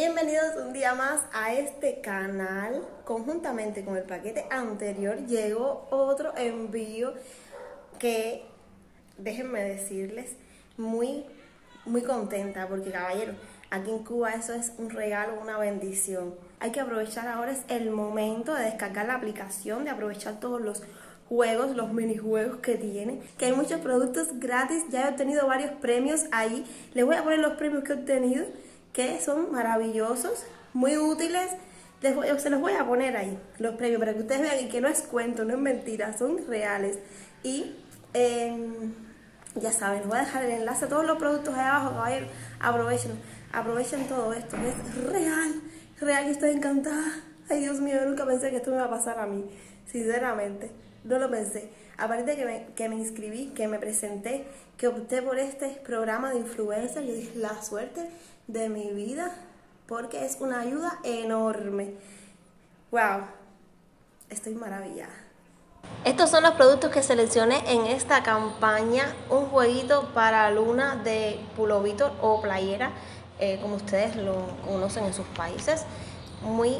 Bienvenidos un día más a este canal. Conjuntamente con el paquete anterior llegó otro envío que, déjenme decirles, muy contenta, porque caballero, aquí en Cuba eso es un regalo, una bendición. Hay que aprovechar, ahora es el momento de descargar la aplicación, de aprovechar todos los juegos, los minijuegos que tienen, que hay muchos productos gratis. Ya he obtenido varios premios ahí. Les voy a poner los premios que he obtenido, que son maravillosos, muy útiles. Se los voy a poner ahí, los premios, para que ustedes vean y que no es cuento, no es mentira, son reales. Y ya saben, les voy a dejar el enlace a todos los productos ahí abajo, caballeros. Aprovechen todo esto, es real, que estoy encantada. Ay, Dios mío, yo nunca pensé que esto me iba a pasar a mí, sinceramente. No lo pensé. Aparte de que me inscribí, que me presenté, que opté por este programa de influencer, yo dije, la suerte de mi vida, porque es una ayuda enorme. ¡Wow! Estoy maravillada. Estos son los productos que seleccioné en esta campaña. Un jueguito para luna de pulovitor o playera, como ustedes lo conocen en sus países. Muy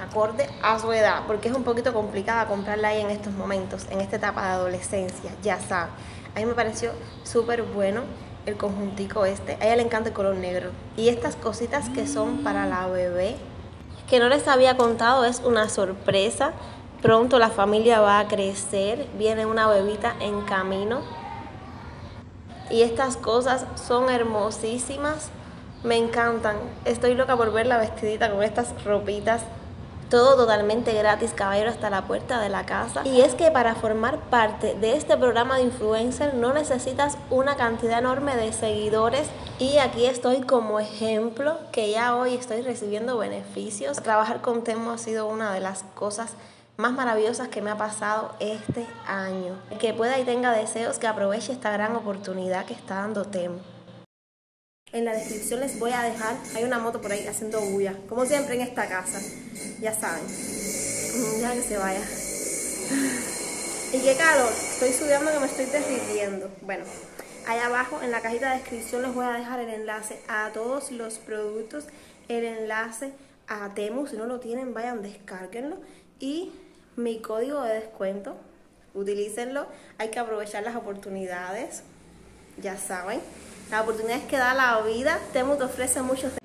acorde a su edad, porque es un poquito complicada comprarla ahí en estos momentos, en esta etapa de adolescencia, ya saben. A mí me pareció súper bueno el conjuntico este, a ella le encanta el color negro. Y estas cositas que son para la bebé, que no les había contado, es una sorpresa. Pronto la familia va a crecer, viene una bebita en camino. Y estas cosas son hermosísimas. Me encantan, estoy loca por verla vestidita con estas ropitas. Todo totalmente gratis, caballero, hasta la puerta de la casa. Y es que para formar parte de este programa de influencer no necesitas una cantidad enorme de seguidores. Y aquí estoy como ejemplo, que ya hoy estoy recibiendo beneficios. Trabajar con Temu ha sido una de las cosas más maravillosas que me ha pasado este año. El que pueda y tenga deseos, que aproveche esta gran oportunidad que está dando Temu. En la descripción les voy a dejar, hay una moto por ahí haciendo bulla, como siempre en esta casa, ya saben. Ya que se vaya. Y qué calor, estoy sudando que me estoy derritiendo. Bueno, allá abajo en la cajita de descripción les voy a dejar el enlace a todos los productos, el enlace a Temu, si no lo tienen vayan, descárguenlo, y mi código de descuento, utilícenlo, hay que aprovechar las oportunidades, ya saben. Las oportunidades que da la vida, Temu te ofrece muchos